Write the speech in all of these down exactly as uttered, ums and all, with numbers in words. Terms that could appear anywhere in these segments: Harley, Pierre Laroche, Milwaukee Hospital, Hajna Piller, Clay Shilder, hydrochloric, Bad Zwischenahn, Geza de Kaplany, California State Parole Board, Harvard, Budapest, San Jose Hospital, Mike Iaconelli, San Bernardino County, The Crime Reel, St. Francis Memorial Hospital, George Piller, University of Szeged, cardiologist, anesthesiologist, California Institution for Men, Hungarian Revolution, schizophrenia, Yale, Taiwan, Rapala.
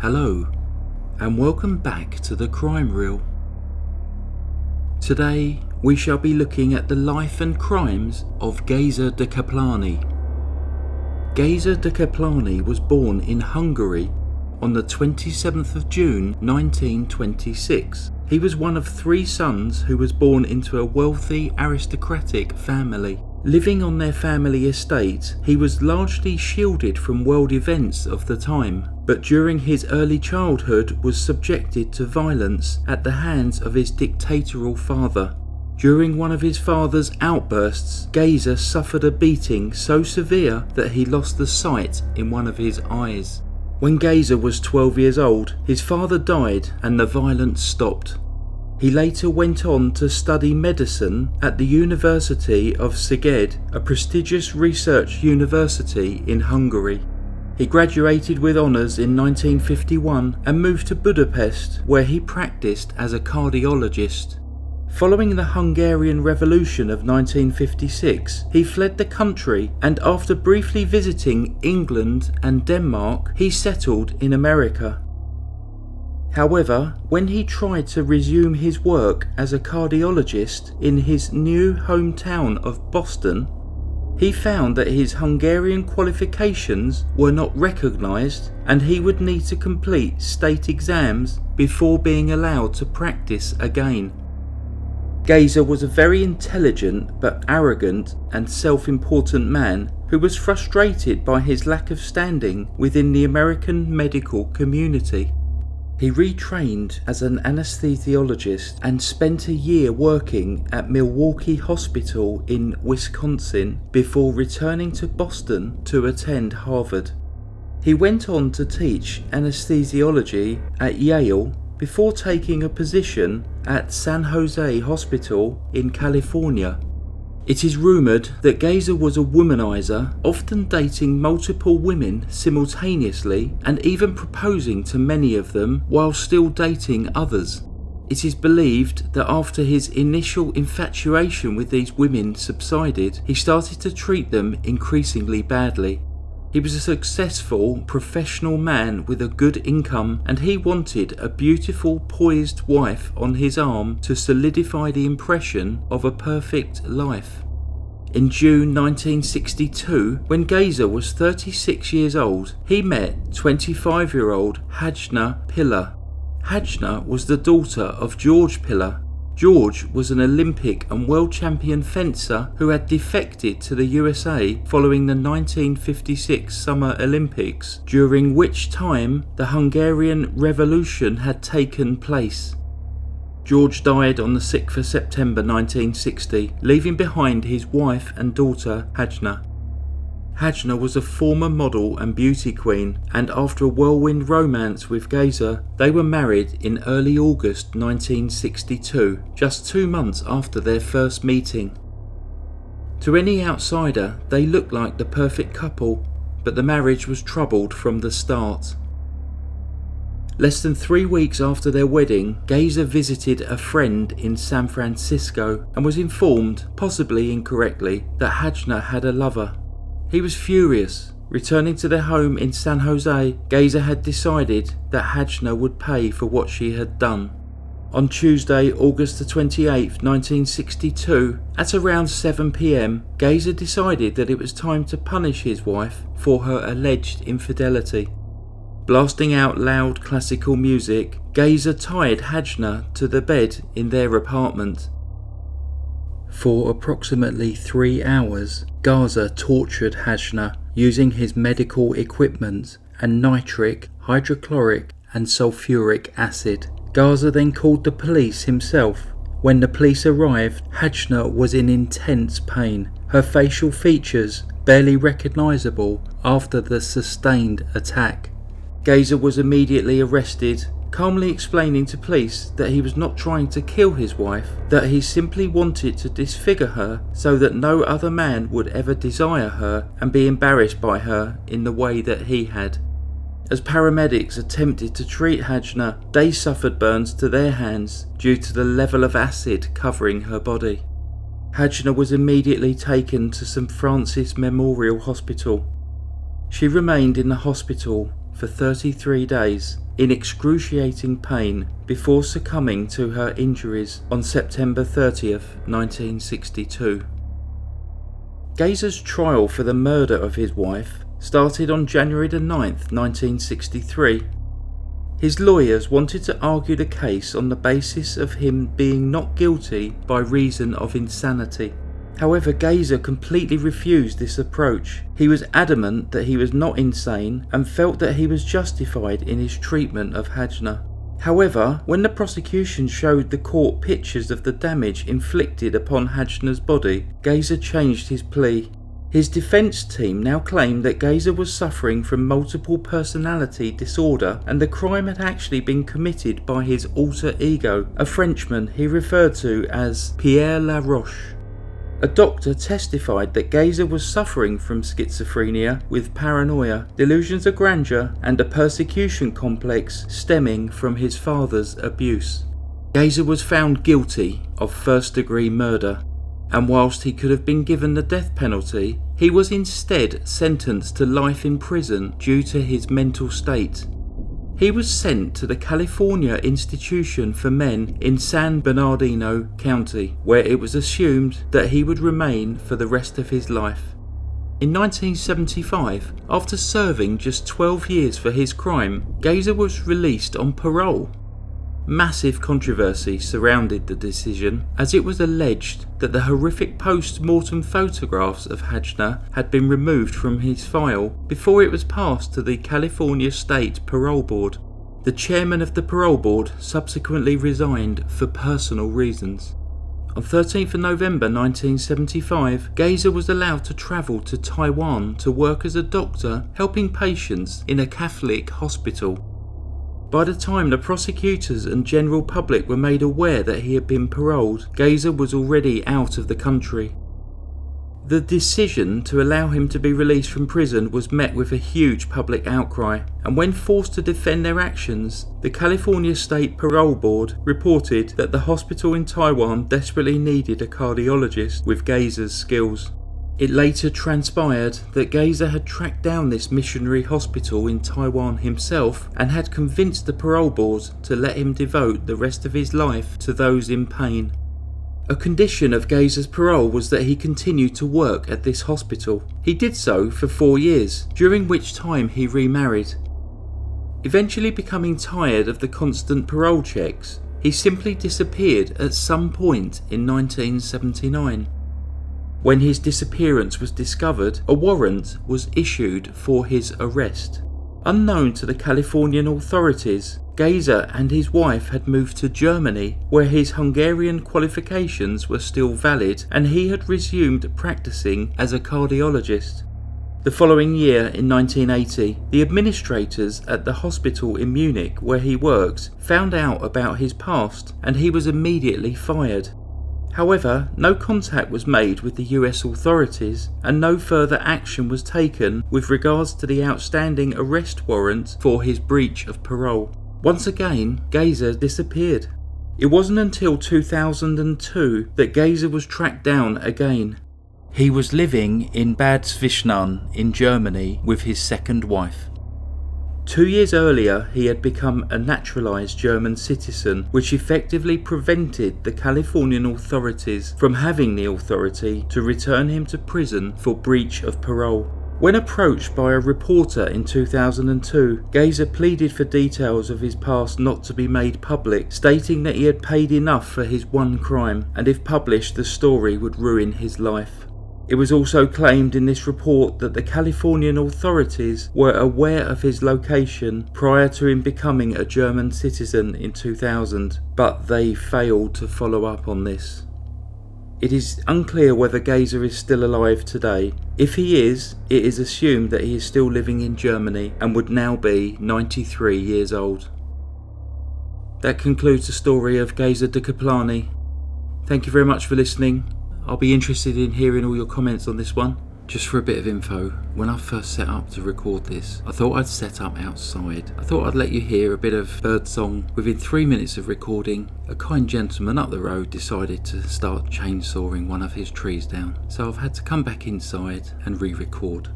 Hello, and welcome back to The Crime Reel. Today, we shall be looking at the life and crimes of Geza de Kaplany. Geza de Kaplany was born in Hungary on the twenty-seventh of June nineteen twenty-six. He was one of three sons who was born into a wealthy aristocratic family. Living on their family estate, he was largely shielded from world events of the time, but during his early childhood was subjected to violence at the hands of his dictatorial father. During one of his father's outbursts, Geza suffered a beating so severe that he lost the sight in one of his eyes. When Geza was twelve years old, his father died and the violence stopped. He later went on to study medicine at the University of Szeged, a prestigious research university in Hungary. He graduated with honours in nineteen fifty-one and moved to Budapest, where he practised as a cardiologist. Following the Hungarian Revolution of nineteen fifty-six, he fled the country, and after briefly visiting England and Denmark, he settled in America. However, when he tried to resume his work as a cardiologist in his new hometown of Boston, he found that his Hungarian qualifications were not recognised and he would need to complete state exams before being allowed to practice again. Geza was a very intelligent but arrogant and self-important man who was frustrated by his lack of standing within the American medical community. He retrained as an anesthesiologist and spent a year working at Milwaukee Hospital in Wisconsin before returning to Boston to attend Harvard. He went on to teach anesthesiology at Yale before taking a position at San Jose Hospital in California. It is rumoured that Geza was a womaniser, often dating multiple women simultaneously and even proposing to many of them while still dating others. It is believed that after his initial infatuation with these women subsided, he started to treat them increasingly badly. He was a successful, professional man with a good income, and he wanted a beautiful, poised wife on his arm to solidify the impression of a perfect life. In June nineteen sixty-two, when Geza was thirty-six years old, he met twenty-five-year-old Hajna Piller. Hajna was the daughter of George Piller. George was an Olympic and world champion fencer who had defected to the U S A following the nineteen fifty-six Summer Olympics, during which time the Hungarian Revolution had taken place. George died on the sixth of September nineteen sixty, leaving behind his wife and daughter Hajna. Hajna was a former model and beauty queen, and after a whirlwind romance with Geza, they were married in early August nineteen sixty-two, just two months after their first meeting. To any outsider, they looked like the perfect couple, but the marriage was troubled from the start. Less than three weeks after their wedding, Geza visited a friend in San Francisco and was informed, possibly incorrectly, that Hajna had a lover. He was furious. Returning to their home in San Jose, Geza had decided that Hajna would pay for what she had done. On Tuesday, August twenty-eighth nineteen sixty-two, at around seven p m, Geza decided that it was time to punish his wife for her alleged infidelity. Blasting out loud classical music, Geza tied Hajna to the bed in their apartment. For approximately three hours, Geza tortured Hajna using his medical equipment and nitric, hydrochloric and sulfuric acid. Geza then called the police himself. When the police arrived, Hajna was in intense pain, her facial features barely recognisable after the sustained attack. Geza was immediately arrested, calmly explaining to police that he was not trying to kill his wife, that he simply wanted to disfigure her so that no other man would ever desire her and be embarrassed by her in the way that he had. As paramedics attempted to treat Hajna, they suffered burns to their hands due to the level of acid covering her body. Hajna was immediately taken to Saint Francis Memorial Hospital. She remained in the hospital for thirty-three days in excruciating pain before succumbing to her injuries on September thirtieth, nineteen sixty-two. Geza's trial for the murder of his wife started on January ninth, nineteen sixty-three. His lawyers wanted to argue the case on the basis of him being not guilty by reason of insanity. However, Geza completely refused this approach. He was adamant that he was not insane and felt that he was justified in his treatment of Hajna. However, when the prosecution showed the court pictures of the damage inflicted upon Hajna's body, Geza changed his plea. His defence team now claimed that Geza was suffering from multiple personality disorder and the crime had actually been committed by his alter ego, a Frenchman he referred to as Pierre Laroche. A doctor testified that Geza was suffering from schizophrenia with paranoia, delusions of grandeur and a persecution complex stemming from his father's abuse. Geza was found guilty of first-degree murder, and whilst he could have been given the death penalty, he was instead sentenced to life in prison due to his mental state. He was sent to the California Institution for Men in San Bernardino County, where it was assumed that he would remain for the rest of his life. In nineteen seventy-five, after serving just twelve years for his crime, Geza was released on parole. Massive controversy surrounded the decision, as it was alleged that the horrific post-mortem photographs of Hajna had been removed from his file before it was passed to the California State Parole Board. The chairman of the parole board subsequently resigned for personal reasons. On thirteenth of November nineteen seventy-five, Geza was allowed to travel to Taiwan to work as a doctor helping patients in a Catholic hospital. By the time the prosecutors and general public were made aware that he had been paroled, Geza was already out of the country. The decision to allow him to be released from prison was met with a huge public outcry, and when forced to defend their actions, the California State Parole Board reported that the hospital in Taiwan desperately needed a cardiologist with Geza's skills. It later transpired that Geza had tracked down this missionary hospital in Taiwan himself and had convinced the parole board to let him devote the rest of his life to those in pain. A condition of Geza's parole was that he continued to work at this hospital. He did so for four years, during which time he remarried. Eventually becoming tired of the constant parole checks, he simply disappeared at some point in nineteen seventy-nine. When his disappearance was discovered, a warrant was issued for his arrest. Unknown to the Californian authorities, Geza and his wife had moved to Germany, where his Hungarian qualifications were still valid and he had resumed practicing as a cardiologist. The following year, in nineteen eighty, the administrators at the hospital in Munich where he worked found out about his past and he was immediately fired. However, no contact was made with the U S authorities and no further action was taken with regards to the outstanding arrest warrant for his breach of parole. Once again, Geza disappeared. It wasn't until two thousand two that Geza was tracked down again. He was living in Bad Zwischenahn in Germany with his second wife. Two years earlier, he had become a naturalised German citizen, which effectively prevented the Californian authorities from having the authority to return him to prison for breach of parole. When approached by a reporter in two thousand two, Geza pleaded for details of his past not to be made public, stating that he had paid enough for his one crime, and if published, the story would ruin his life. It was also claimed in this report that the Californian authorities were aware of his location prior to him becoming a German citizen in two thousand, but they failed to follow up on this. It is unclear whether Geza is still alive today. If he is, it is assumed that he is still living in Germany and would now be ninety-three years old. That concludes the story of Geza de Kaplany. Thank you very much for listening. I'll be interested in hearing all your comments on this one. Just for a bit of info, when I first set up to record this, I thought I'd set up outside. I thought I'd let you hear a bit of birdsong. Within three minutes of recording, a kind gentleman up the road decided to start chainsawing one of his trees down. So I've had to come back inside and re-record.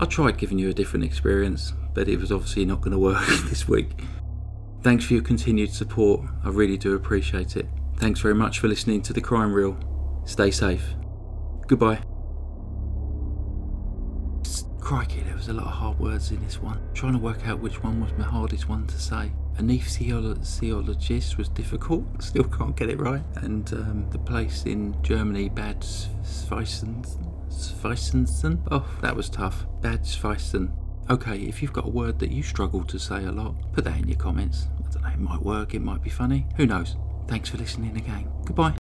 I tried giving you a different experience, but it was obviously not going to work this week. Thanks for your continued support, I really do appreciate it. Thanks very much for listening to The Crime Reel. Stay safe. Goodbye. Crikey, there was a lot of hard words in this one. I'm trying to work out which one was my hardest one to say. Anesthesiologist was difficult, still can't get it right. And um, the place in Germany, Bad Zwischenahn, oh, that was tough. Bad Zwischenahn. Okay, if you've got a word that you struggle to say a lot, put that in your comments. I don't know, it might work, it might be funny, who knows. Thanks for listening again. Goodbye.